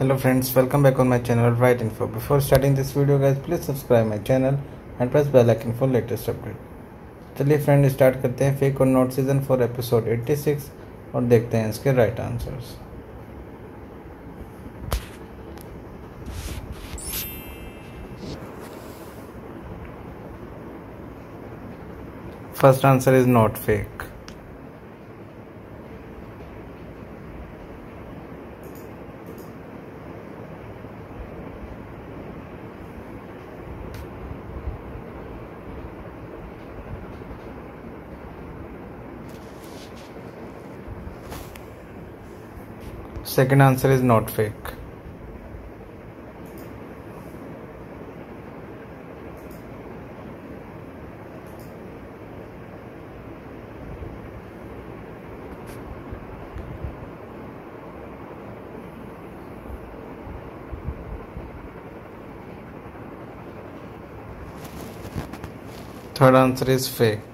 Hello friends, welcome back on my channel RightInfo. Before starting this video guys, please subscribe my channel and press bell icon for latest update. चलिए friend start करते हैं fake और note season 4 episode 86 और देखते हैं इसके right answers. First answer is not fake. Second answer is not fake. Third answer is fake.